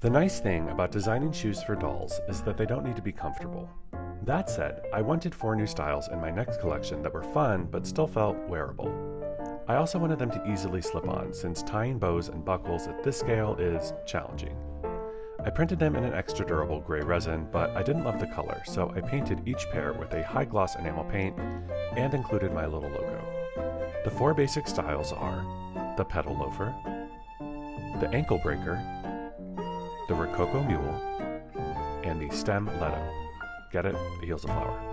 The nice thing about designing shoes for dolls is that they don't need to be comfortable. That said, I wanted 4 new styles in my next collection that were fun but still felt wearable. I also wanted them to easily slip on, since tying bows and buckles at this scale is challenging. I printed them in an extra durable gray resin, but I didn't love the color, so I painted each pair with a high gloss enamel paint and included my little logo. The 4 basic styles are the pedal loafer, the ankle breaker, the Rococo Mule, and the Stem Leto. Get it? The heel's a flower.